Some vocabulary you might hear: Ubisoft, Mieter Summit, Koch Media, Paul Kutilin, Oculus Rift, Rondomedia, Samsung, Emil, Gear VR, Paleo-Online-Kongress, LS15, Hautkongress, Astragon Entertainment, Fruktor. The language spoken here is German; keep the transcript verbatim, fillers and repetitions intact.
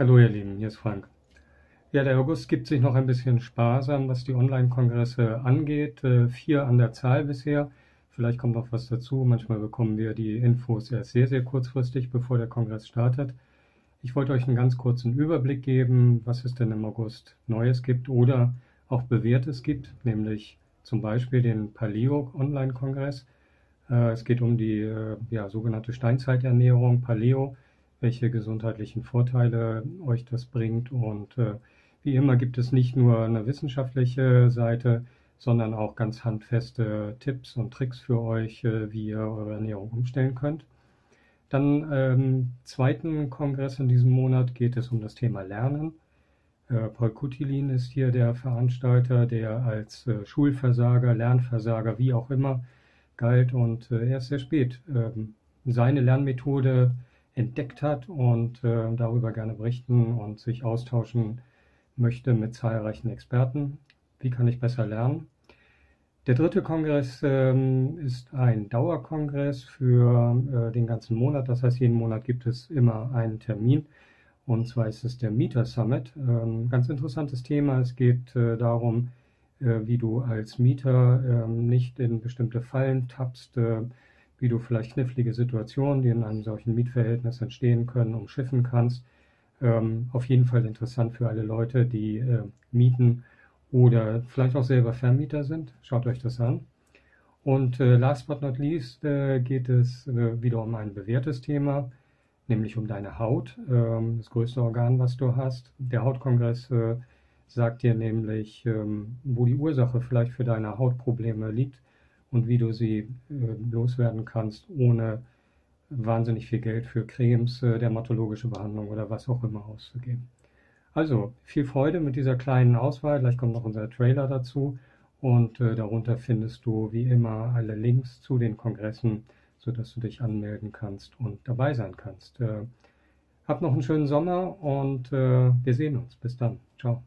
Hallo ihr Lieben, hier ist Frank. Ja, der August gibt sich noch ein bisschen sparsam, was die Online-Kongresse angeht. Äh, vier an der Zahl bisher. Vielleicht kommt noch was dazu. Manchmal bekommen wir die Infos erst sehr, sehr kurzfristig, bevor der Kongress startet. Ich wollte euch einen ganz kurzen Überblick geben, was es denn im August Neues gibt oder auch Bewährtes gibt, nämlich zum Beispiel den Paleo-Online-Kongress. Äh, es geht um die äh, ja, sogenannte Steinzeiternährung, Paleo, welche gesundheitlichen Vorteile euch das bringt. Und äh, wie immer gibt es nicht nur eine wissenschaftliche Seite, sondern auch ganz handfeste Tipps und Tricks für euch, äh, wie ihr eure Ernährung umstellen könnt. Dann ähm, zweiten Kongress in diesem Monat geht es um das Thema Lernen. Äh, Paul Kutilin ist hier der Veranstalter, der als äh, Schulversager, Lernversager, wie auch immer, galt. Und äh, erst sehr spät äh, seine Lernmethode entdeckt hat und äh, darüber gerne berichten und sich austauschen möchte mit zahlreichen Experten. Wie kann ich besser lernen? Der dritte Kongress ähm, ist ein Dauerkongress für äh, den ganzen Monat. Das heißt, jeden Monat gibt es immer einen Termin. Und zwar ist es der Mieter Summit. Ähm, ganz interessantes Thema. Es geht äh, darum, äh, wie du als Mieter äh, nicht in bestimmte Fallen tappst, äh, wie du vielleicht knifflige Situationen, die in einem solchen Mietverhältnis entstehen können, umschiffen kannst. Ähm, auf jeden Fall interessant für alle Leute, die äh, mieten oder vielleicht auch selber Vermieter sind. Schaut euch das an. Und äh, last but not least äh, geht es äh, wieder um ein bewährtes Thema, nämlich um deine Haut, äh, das größte Organ, was du hast. Der Hautkongress äh, sagt dir nämlich, äh, wo die Ursache vielleicht für deine Hautprobleme liegt und wie du sie äh, loswerden kannst, ohne wahnsinnig viel Geld für Cremes, äh, dermatologische Behandlung oder was auch immer auszugeben. Also, viel Freude mit dieser kleinen Auswahl. Gleich kommt noch unser Trailer dazu. Und äh, darunter findest du, wie immer, alle Links zu den Kongressen, sodass du dich anmelden kannst und dabei sein kannst. Äh, hab noch einen schönen Sommer und äh, wir sehen uns. Bis dann. Ciao.